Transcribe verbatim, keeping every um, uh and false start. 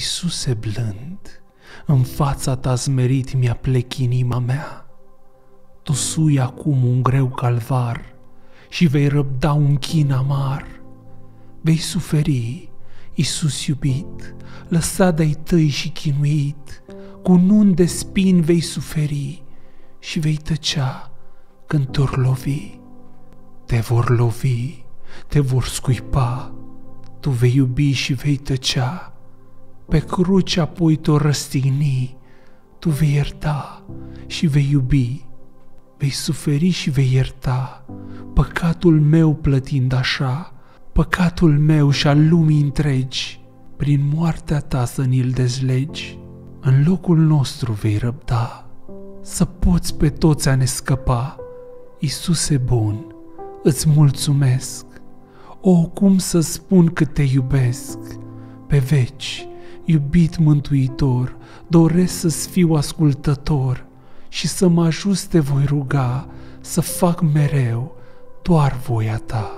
Iisuse blând, în fața ta smerit mi-a plec inima mea. Tu sui acum un greu calvar și vei răbda un chin amar. Vei suferi, Iisus iubit, lăsat de-ai tăi și chinuit, cu nun de spin vei suferi și vei tăcea când te-or lovi. Te vor lovi, te vor scuipa, tu vei iubi și vei tăcea, pe cruce apoi te-or răstigni, tu vei ierta și vei iubi. Vei suferi și vei ierta, păcatul meu plătind așa, păcatul meu și al lumii întregi, prin moartea ta să ni-l dezlegi. În locul nostru vei răbda, să poți pe toți a ne scăpa. Iisuse bun, îți mulțumesc, o, cum să spun cât te iubesc. Pe veci, iubit mântuitor, doresc să-ți fiu ascultător și să mă ajut te voi ruga să fac mereu doar voia ta.